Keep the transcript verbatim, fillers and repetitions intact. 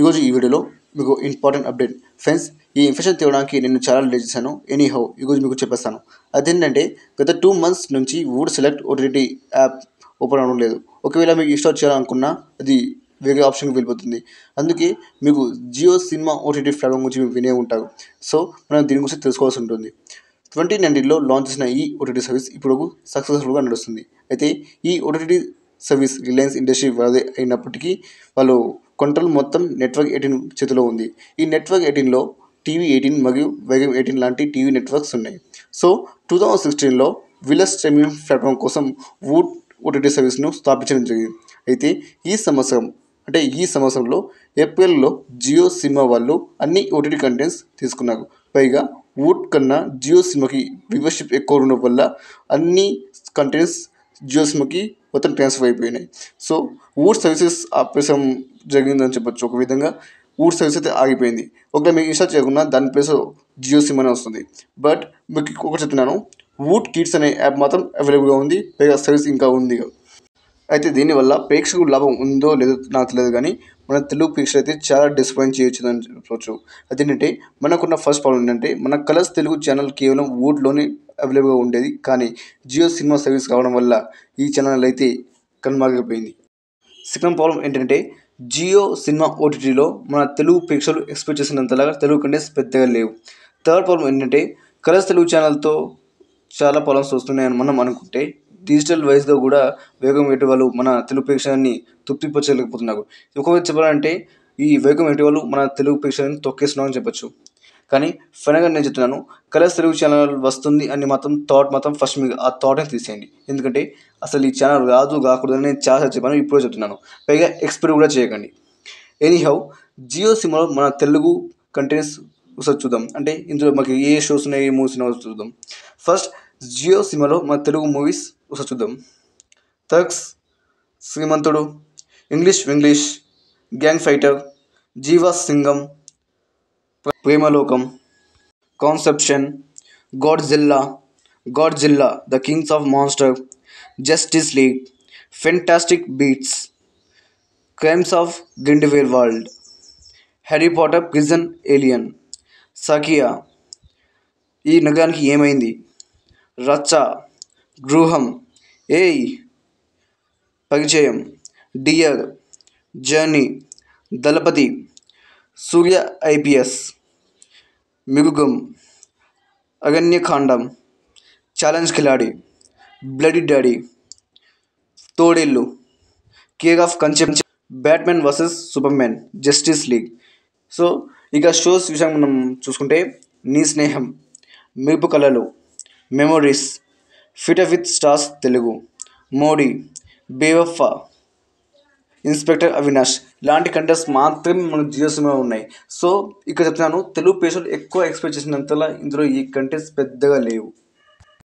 ఈరోజు ఈ వీడియోలో మీకు ఇంపార్టెంట్ అప్డేట్ ఫ్రెండ్స్, ఈ ఇన్ఫెక్షన్ తీయడానికి నేను చాలా లేట్ చేశాను. ఎనీ హౌ ఈరోజు మీకు చెప్పేస్తాను. అదేంటంటే గత టూ మంత్స్ నుంచి Voot select OTT app open అవ్వడం లేదు. ఒకవేళ మీకు ఇన్స్టాల్ చేయాలనుకున్నా అది వేరే ఆప్షన్కి వెళ్ళిపోతుంది. అందుకే మీకు జియో సినిమా ఓటీటీ ప్లాట్ఫామ్ గురించి మీరు వినే ఉంటారు. సో మనం దీని గురించి తెలుసుకోవాల్సి ఉంటుంది. ట్వంటీ నైన్టీన్లో లాంచ్ చేసిన ఈ ఓటీటీ సర్వీస్ ఇప్పుడు సక్సెస్ఫుల్గా నడుస్తుంది. అయితే ఈ ఓటీటీ సర్వీస్ రిలయన్స్ ఇండస్ట్రీ వాళ్ళదే అయినప్పటికీ వాళ్ళు కంట్రోల్ మొత్తం నెట్వర్క్ ఎయిటీన్ చేతిలో ఉంది. ఈ నెట్వర్క్ ఎయిటీన్లో టీవీ ఎయిటీన్ మరియు వైగం ఎయిటీన్ లాంటి టీవీ నెట్వర్క్స్ ఉన్నాయి. సో టూ థౌజండ్ సిక్స్టీన్లో విలర్ స్ట్రీమింగ్ ప్లాట్ఫామ్ కోసం వూట్ ఓటీటీ సర్వీస్ను స్థాపించడం జరిగింది. అయితే ఈ సంవత్సరం అంటే ఈ సంవత్సరంలో ఏప్రిల్లో జియో సినిమా వాళ్ళు అన్ని ఓటీటీ కంటెంట్స్ తీసుకున్నారు. పైగా వూట్ కన్నా జియో సినిమాకి వ్యూవర్షిప్ ఎక్కువ ఉండడం వల్ల అన్ని కంటెంట్స్ జియో సినిమాకి మొత్తం ట్రాన్స్ఫర్ అయిపోయినాయి. సో వూట్ సర్వీసెస్ ఆపేసం జరిగిందని చెప్పచ్చు. ఒక విధంగా వూట్ సర్వీస్ అయితే ఆగిపోయింది. ఒకవేళ మీకు ఇన్స్టాల్ చేయకుండా దాని ప్లేస్ జియో సిమ్ అనే వస్తుంది. బట్ మీకు ఇంకొకటి చెప్తున్నాను, వూట్ కిడ్స్ అనే యాప్ మాత్రం అవైలబుల్గా ఉంది. పైగా సర్వీస్ ఇంకా ఉంది. అయితే దీనివల్ల ప్రేక్షకులకు లాభం ఉందో లేదో నాకు తెలియదు, కానీ మన తెలుగు ప్రేక్షకులు అయితే చాలా డిసప్పాయింట్ చేయొచ్చు అని చెప్పవచ్చు. అదేంటంటే మనకున్న ఫస్ట్ ప్రాబ్లం ఏంటంటే మన కలర్స్ తెలుగు ఛానల్ కేవలం వూట్లోనే అవైలబుల్గా ఉండేది, కానీ జియో సినిమా సర్వీస్ కావడం వల్ల ఈ ఛానల్ అయితే కనుమరుగైపోయింది. సెకండ్ ప్రాబ్లం ఏంటంటే జియో సినిమా ఓటీటీలో మన తెలుగు ప్రేక్షకులు ఎక్స్పెక్ట్ చేసినంతలాగా తెలుగు కంటెంట్స్ పెద్దగా లేవు. థర్డ్ ప్రాబ్లం ఏంటంటే కలర్స్ తెలుగు ఛానల్తో చాలా ప్రాబ్లమ్స్ వస్తున్నాయని మనం అనుకుంటే డిజిటల్ వైస్లో కూడా వేగం ఎటు వాళ్ళు మన తెలుగు ప్రేక్షకులని తృప్తిపరచలేకపోతున్నారు. ఇంకొకటి చెప్పాలంటే ఈ వేగం ఎటు వాళ్ళు మన తెలుగు ప్రేక్షకులను తొక్కేస్తున్నామని చెప్పచ్చు. కానీ ఫైనల్గా నేను చెప్తున్నాను, కలర్స్ తెలుగు ఛానల్ వస్తుంది అని మాత్రం థాట్ మాత్రం ఫస్ట్ మీకు ఆ థాట్నే తీసేయండి. ఎందుకంటే అసలు ఈ ఛానల్ రాదు కాకూడదని నేను చాలా చెప్పాను, ఇప్పుడే చెప్తున్నాను. పైగా ఎక్స్పెక్ట్ కూడా చేయకండి. ఎనీ హౌ జియో సినిమాలో మన తెలుగు కంటెంట్స్ ఒకసారి చూద్దాం. అంటే ఇందులో మాకు ఏ షోస్ ఉన్నాయి, ఏ మూవీస్ ఉన్నాయో చూద్దాం. ఫస్ట్ జియో సినిమాలో మన తెలుగు మూవీస్ ఒకసారి చూద్దాం. Thugs, Srimanthudu, English Vinglish, gang fighter, Jiva Singam, Premalokam, conception, Godzilla, Godzilla the kings of monster, justice league, fantastic beasts, crimes of Grindelwald, Harry Potter prison alien, సాకియా ఈ నగరానికి ఏమైంది, రచ్చ, గృహం, ఏయ్ పరిచయం, డియర్, జర్నీ, దళపతి, సూర్య ఐపీఎస్, మిగుగం, అగన్యకాండం, ఛాలెంజ్ ఖిలాడి, బ్లడీ డాడీ, తోడేళ్ళు, cake of concept, batsmen versus supermen, justice league. So ఇక shows విషయం మనం చూసుకుంటే నీ స్నేహం, మిరుపు కళలు, memories, fit with stars Telugu, Modi, బేవఫా, inspector Avinash ఇలాంటి కంటెంట్స్ మాత్రమే మనకు జియో సినిమాలో ఉన్నాయి. సో ఇక్కడ చెప్తున్నాను, తెలుగు ప్రేక్షకులు ఎక్కువ ఎక్స్పెక్ట్ చేసినంతలా ఇందులో ఈ కంటెంట్స్ పెద్దగా లేవు.